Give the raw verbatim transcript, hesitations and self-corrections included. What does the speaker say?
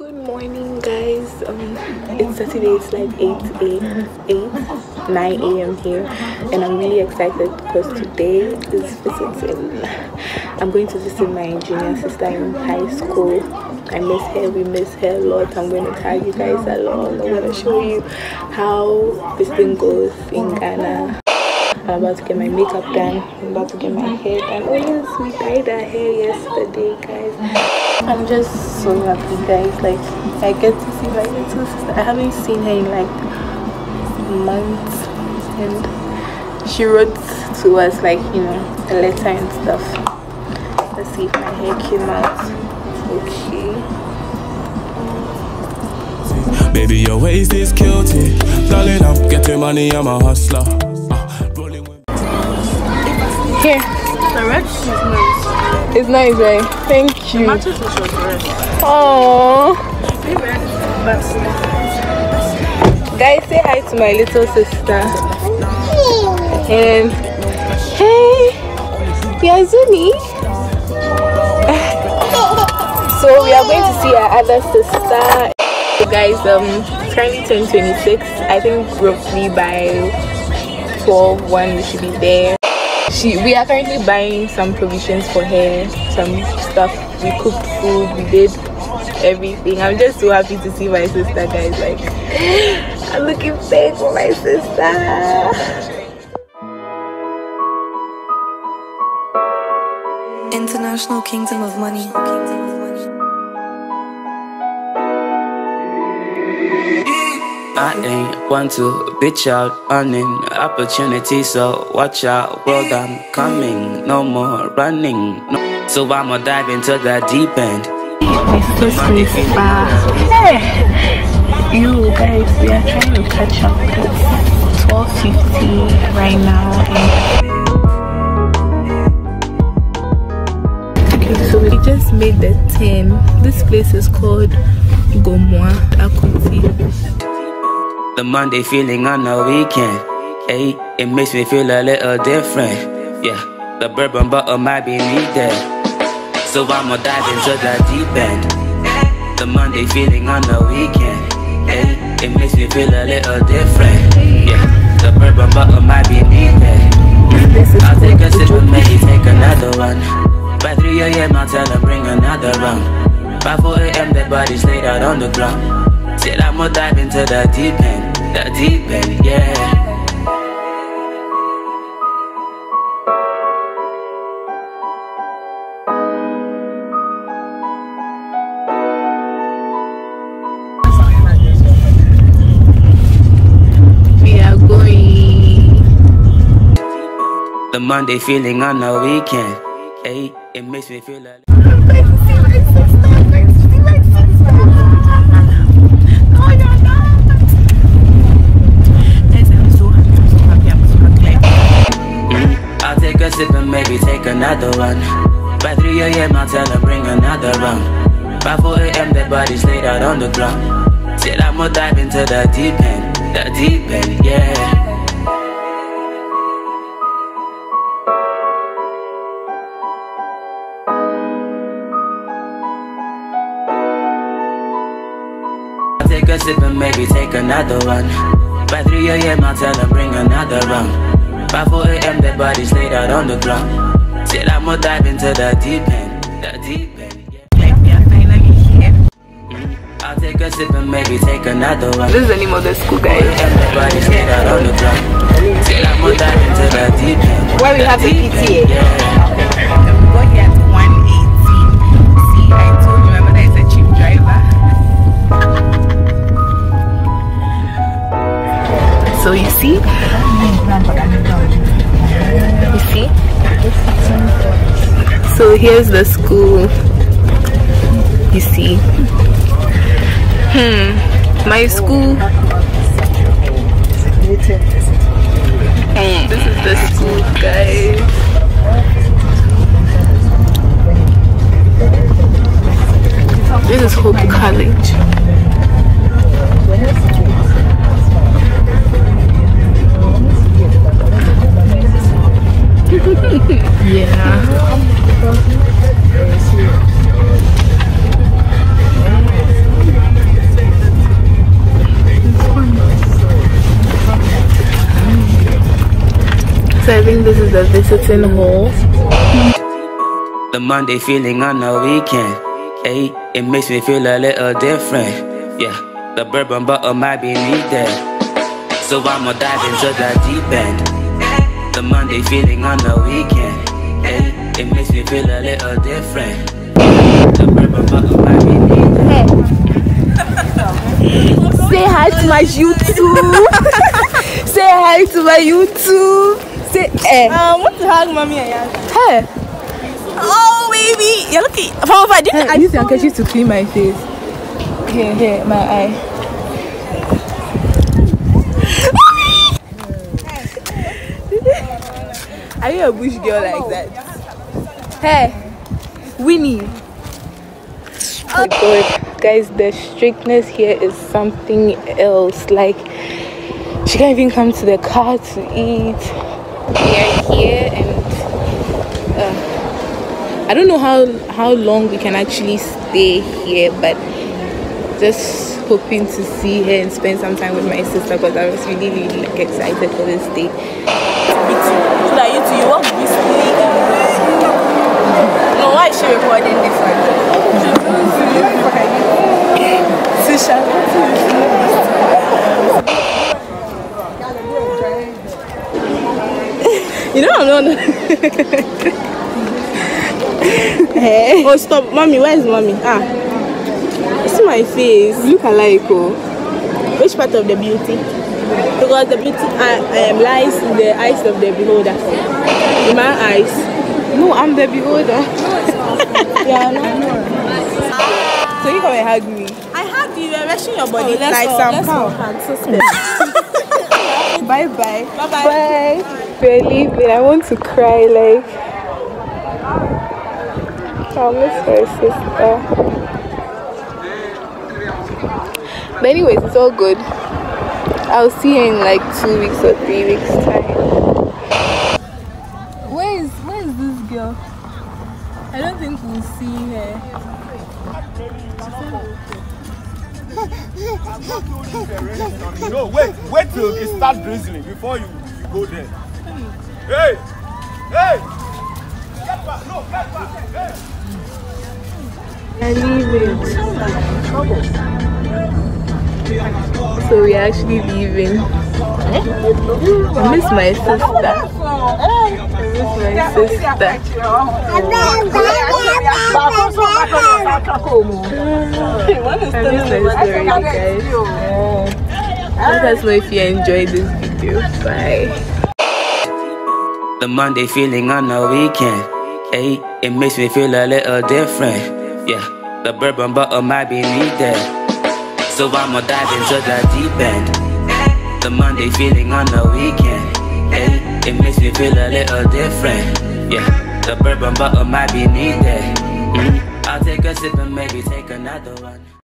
Good morning, guys. Um, it's Saturday. It's like eight a m, nine a m here, and I'm really excited because today is visiting. I'm going to visit my junior sister in high school. I miss her. We miss her a lot. I'm going to tag you guys along. I'm going to show you how this thing goes in Ghana. I'm about to get my makeup done. I'm about to get my hair done. Oh yes, we dyed our hair yesterday, guys. I'm just so happy, guys. Like, I get to see my little sister. I haven't seen her in like months, and she wrote to us like, you know, a letter and stuff. Let's see if my hair came out okay. Baby, your waist is guilty. Darling, I'm getting money, I'm a hustler. Here. The red is nice. It's nice, right? Thank you. Matches with your dress. Aww. Guys, say hi to my little sister. And hey, we are Zuni. So we are going to see our other sister. So guys, um, it's currently ten twenty-six. I think roughly by twelve one we should be there. She, we are currently buying some provisions for her, some stuff. We cooked food, we did everything. I'm just so happy to see my sister, guys. Like, I'm looking safe for my sister. International Kingdom of Money. I ain't want to bitch out on an opportunity, so watch out, world, I'm coming. No more running, no. So I'ma dive into the deep end. Hey, you guys, we are trying to catch up. It's twelve fifty right now. Okay, so we just made the ten. This place is called Gomwa Akuti. The Monday feeling on the weekend, hey, it makes me feel a little different. Yeah, the bourbon bottle might be needed, so I'ma dive into the deep end. The Monday feeling on the weekend, hey, it makes me feel a little different. Yeah, the bourbon bottle might be needed. I'll take a sip and maybe take another one. By three a m I'll tell her bring another round. By four a m the body's laid out on the ground. Said I'ma dive into the deep end, the deep end, yeah. We are going. The Monday feeling on the weekend, hey, it makes me feel like. And maybe take another one. By three a m I'll tell her bring another round. By four a m the body's laid out on the ground. Said I'ma dive into the deep end, the deep end, yeah. I'll take a sip and maybe take another one. By three a m I'll tell her bring another round. By four a m the body's laid out on the ground. Said I'ma dive into the deep end, the deep end, yeah. Like we are finally here. I'll take a sip and maybe take another one. This is the name of the school, guys. four a m the body's laid out on the ground. Said I'ma dive into the deep end. Where we have the P T A. We got here at one eighteen. See, I told you, remember that it's a cheap driver. So you see, you see? So here's the school. You see? Hmm. My school. Mm. This is the school, guys. This is Hope College. Yeah. So I think this is the visiting hall. The Monday feeling on the weekend, hey, it makes me feel a little different. Yeah, the bourbon bottle might be needed, so I'ma dive into the deep end. The Monday feeling on the weekend, hey, it makes me feel a little different. The bourbon bottle might be needed. Say hi to my YouTube. Say hi to my YouTube. Say, eh. I want to hug mommy and Yanka. Hey. Oh baby, you're looking. Papa, I didn't. I used the handkerchief to clean my face. Here, here, my eye. Are you a bush girl like that? Hey, Winnie. Oh God, guys, the strictness here is something else. Like, she can't even come to the car to eat. We are here and. Uh, I don't know how how long we can actually stay here, but just hoping to see her and spend some time with my sister because I was really really like, excited for this day. Who are you to you? What this? No, why is she recording this one? You know I'm not. Hey. Oh stop, mommy, where is mommy? Ah, see my face. Look alike, oh. Which part of the beauty? Because the beauty uh, um, lies in the eyes of the beholder. In my eyes. No, I'm the beholder. Yeah, no. So you come and hug me. I hug you. You're rushing your body. Oh, like some cow. Bye bye. Bye bye. Bye. Really, I want to cry like. I miss her sister. But anyways, it's all good. I'll see her in like two weeks or three weeks time. Where is where is this girl? I don't think we'll see her. No, wait, wait till it starts drizzling before you, you go there. Hey! Hey! I leaving. So we're actually leaving. I miss my sister. I miss my sister. Let us know if you enjoyed this video. Bye. The Monday feeling on the weekend. Hey, it makes me feel a little different. Yeah, the bourbon bottle might be needed, so I'ma dive into the deep end. The Monday feeling on the weekend, hey, it makes me feel a little different. Yeah, the bourbon bottle might be needed. Mm-hmm. I'll take a sip and maybe take another one.